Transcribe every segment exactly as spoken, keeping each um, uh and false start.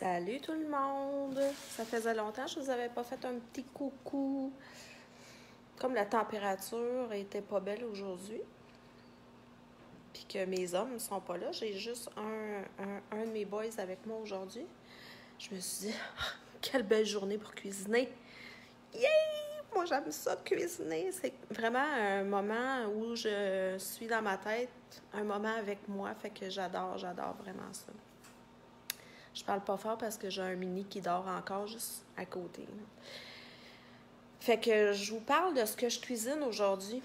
Salut tout le monde! Ça faisait longtemps que je ne vous avais pas fait un petit coucou. Comme la température était pas belle aujourd'hui, puis que mes hommes ne sont pas là, j'ai juste un, un, un de mes boys avec moi aujourd'hui. Je me suis dit, oh, quelle belle journée pour cuisiner! Yay! Moi j'aime ça cuisiner! C'est vraiment un moment où je suis dans ma tête, un moment avec moi, fait que j'adore, j'adore vraiment ça. Je parle pas fort parce que j'ai un mini qui dort encore juste à côté. Fait que je vous parle de ce que je cuisine aujourd'hui.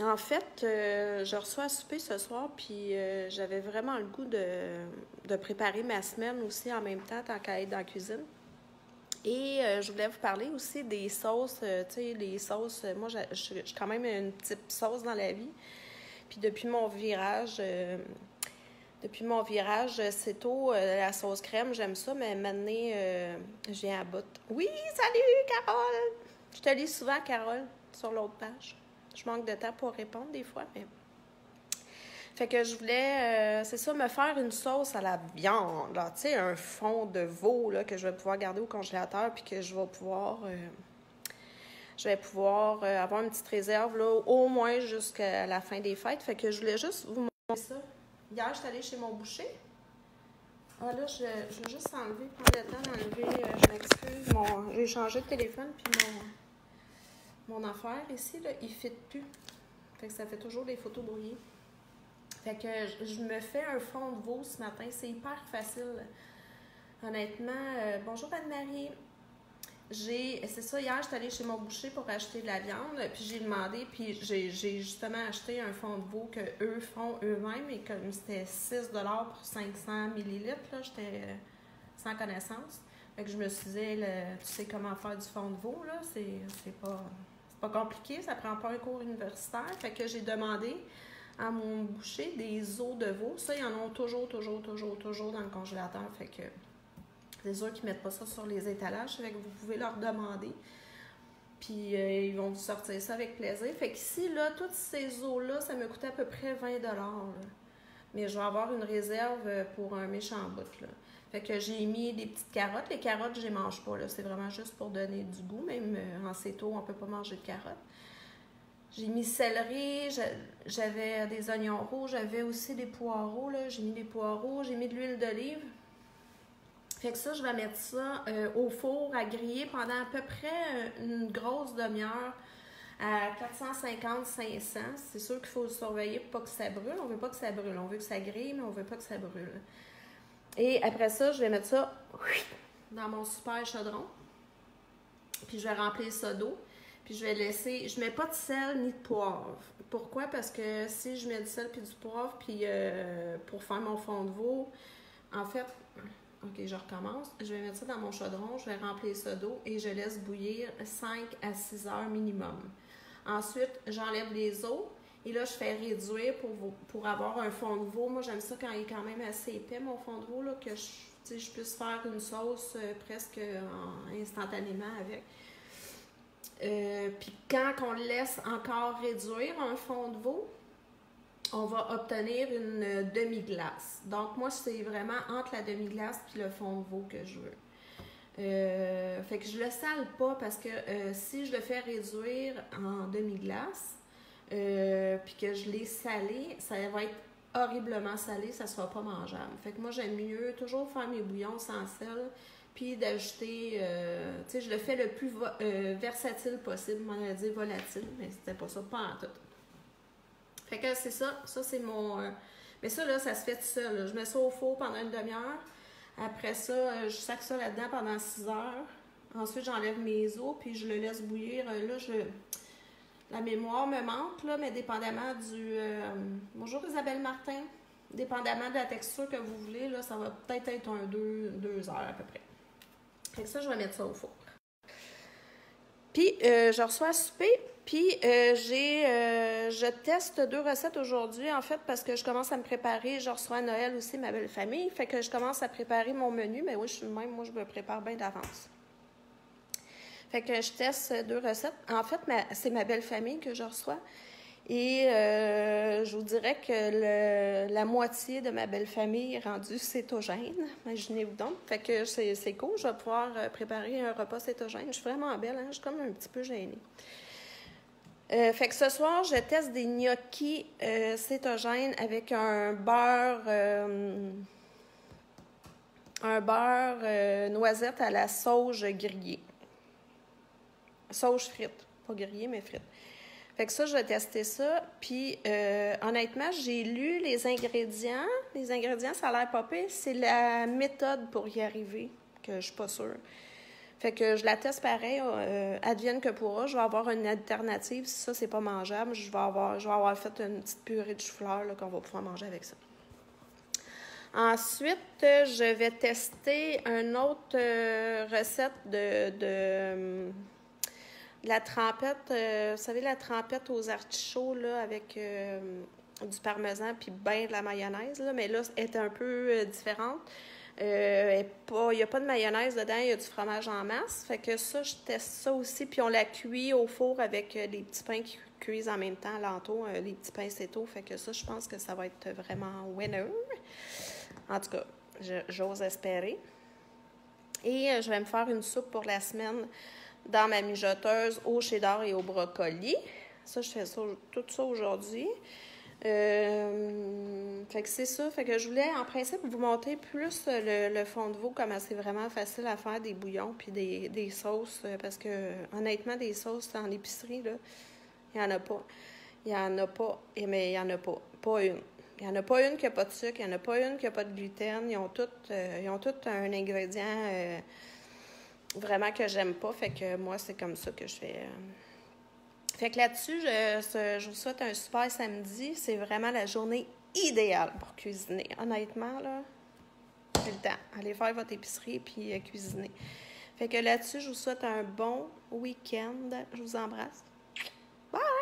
En fait, euh, je reçois à souper ce soir, puis euh, j'avais vraiment le goût de, de préparer ma semaine aussi en même temps, tant qu'à être dans la cuisine. Et euh, je voulais vous parler aussi des sauces, euh, tu sais, les sauces. Moi, je suis quand même une petite sauce dans la vie. Puis depuis mon virage... Euh, Depuis mon virage, c'est tôt, euh, la sauce crème, j'aime ça, mais maintenant, euh, j'ai un bout. Oui, salut, Carole! Je te lis souvent, Carole, sur l'autre page. Je manque de temps pour répondre des fois, mais... Fait que je voulais, euh, c'est ça, me faire une sauce à la viande, tu sais, un fond de veau, là, que je vais pouvoir garder au congélateur, puis que je vais pouvoir... Euh, je vais pouvoir euh, avoir une petite réserve, là, au moins jusqu'à la fin des fêtes. Fait que je voulais juste vous montrer ça. Hier, je suis allée chez mon boucher. Ah là, je, je vais juste enlever, prendre le temps d'enlever, euh, je m'excuse. J'ai changé de téléphone, puis mon, mon affaire ici, là, il ne fit plus. Fait que ça fait toujours des photos brouillées. Fait que je, je me fais un fond de veau ce matin. C'est hyper facile. Honnêtement, euh, bonjour Anne-Marie. C'est ça, hier, je suis allée chez mon boucher pour acheter de la viande, puis j'ai demandé, puis j'ai justement acheté un fond de veau que eux font eux-mêmes, et comme c'était six dollars pour cinq cents millilitres, j'étais sans connaissance. Fait que je me suis dit, le, tu sais comment faire du fond de veau, là, c'est pas, pas compliqué, ça prend pas un cours universitaire. Fait que j'ai demandé à mon boucher des os de veau. Ça, ils en ont toujours, toujours, toujours, toujours dans le congélateur, fait que... C'est sûr qu'ils ne mettent pas ça sur les étalages, fait que vous pouvez leur demander. Puis euh, ils vont vous sortir ça avec plaisir. Fait qu'ici, là, toutes ces eaux-là, ça me coûtait à peu près vingt dollars. Là. Mais je vais avoir une réserve pour un méchant bout, là. Fait que j'ai mis des petites carottes. Les carottes, je les mange pas, là. C'est vraiment juste pour donner du goût. Même euh, en céto, on ne peut pas manger de carottes. J'ai mis céleri, j'avais des oignons rouges, j'avais aussi des poireaux, là. J'ai mis des poireaux, j'ai mis de l'huile d'olive. Fait que ça, je vais mettre ça euh, au four à griller pendant à peu près une grosse demi-heure à quatre cent cinquante à cinq cents. C'est sûr qu'il faut le surveiller pour pas que ça brûle. On veut pas que ça brûle. On veut que ça grille, mais on veut pas que ça brûle. Et après ça, je vais mettre ça dans mon super chaudron. Puis je vais remplir ça d'eau. Puis je vais laisser... Je mets pas de sel ni de poivre. Pourquoi? Parce que si je mets du sel puis du poivre, puis euh, pour faire mon fond de veau, en fait... OK, je recommence. Je vais mettre ça dans mon chaudron, je vais remplir ça d'eau et je laisse bouillir cinq à six heures minimum. Ensuite, j'enlève les os et là, je fais réduire pour, vous, pour avoir un fond de veau. Moi, j'aime ça quand il est quand même assez épais, mon fond de veau, là, que je, je puisse faire une sauce euh, presque en, instantanément avec. Euh, Puis quand on laisse encore réduire un fond de veau, on va obtenir une demi-glace. Donc, moi, c'est vraiment entre la demi-glace et le fond de veau que je veux. Euh, fait que je le sale pas parce que euh, si je le fais réduire en demi-glace, euh, puis que je l'ai salé, ça va être horriblement salé, ça ne sera pas mangeable. Fait que moi, j'aime mieux toujours faire mes bouillons sans sel, puis d'ajouter... Euh, tu sais, je le fais le plus euh, versatile possible, on va dire volatile, mais c'était pas ça, pas en tout. Fait que c'est ça, ça c'est mon... Euh, mais ça là, ça se fait tout seul. Là. Je mets ça au four pendant une demi-heure. Après ça, euh, je sac ça là-dedans pendant six heures. Ensuite, j'enlève mes os, puis je le laisse bouillir. Euh, là, je... La mémoire me manque, là, mais dépendamment du... Euh... Bonjour Isabelle Martin. Dépendamment de la texture que vous voulez, là, ça va peut-être être un deux, deux heures à peu près. Fait que ça, je vais mettre ça au four. Puis, euh, je reçois à souper, puis euh, j'ai, euh, je teste deux recettes aujourd'hui, en fait, parce que je commence à me préparer. Je reçois à Noël aussi ma belle famille, fait que je commence à préparer mon menu. Mais oui, je suis même, moi, je me prépare bien d'avance. Fait que je teste deux recettes. En fait, c'est ma belle famille que je reçois. Et euh, je vous dirais que le, la moitié de ma belle famille est rendue cétogène. Imaginez-vous donc. Fait que c'est cool, je vais pouvoir préparer un repas cétogène. Je suis vraiment belle, hein? Je suis comme un petit peu gênée. Euh, fait que ce soir, je teste des gnocchis euh, cétogènes avec un beurre, euh, un beurre euh, noisette à la sauge grillée. Sauge frite. Pas grillée, mais frite. Fait que ça, je vais tester ça. Puis, euh, honnêtement, j'ai lu les ingrédients. Les ingrédients, ça a l'air pas pire. C'est la méthode pour y arriver que je suis pas sûre. Fait que je la teste pareil, euh, advienne que pourra. Je vais avoir une alternative. Si ça, c'est pas mangeable, je vais avoir, je vais avoir fait une petite purée de chou-fleur qu'on va pouvoir manger avec ça. Ensuite, je vais tester une autre euh, recette de... de La trempette, euh, vous savez, la trempette aux artichauts, là, avec euh, du parmesan puis ben de la mayonnaise, là, mais là, elle est un peu euh, différente. Euh, il n'y a pas de mayonnaise dedans, il y a du fromage en masse. Fait que ça, je teste ça aussi. Puis on la cuit au four avec euh, les petits pains qui cuisent en même temps, l'entour, euh, les petits pains céto. Fait que ça, je pense que ça va être vraiment winner. En tout cas, j'ose espérer. Et euh, je vais me faire une soupe pour la semaine. Dans ma mijoteuse au cheddar et au brocoli. Ça, je fais ça, tout ça aujourd'hui. Euh, fait que c'est ça. Fait que je voulais, en principe, vous montrer plus le, le fond de veau, comment c'est vraiment facile à faire des bouillons puis des, des sauces. Parce que, honnêtement, des sauces en épicerie, là, il n'y en a pas. Il n'y en a pas. Et, mais il n'y en a pas. Pas une. Il n'y en a pas une qui n'a pas de sucre. Il n'y en a pas une qui n'a pas de gluten. Ils ont toutes euh, tout un ingrédient... Euh, Vraiment que j'aime pas, fait que moi, c'est comme ça que je fais. Fait que là-dessus, je, je vous souhaite un super samedi. C'est vraiment la journée idéale pour cuisiner. Honnêtement, là, c'est le temps. Allez faire votre épicerie puis cuisiner. Fait que là-dessus, je vous souhaite un bon week-end. Je vous embrasse. Bye!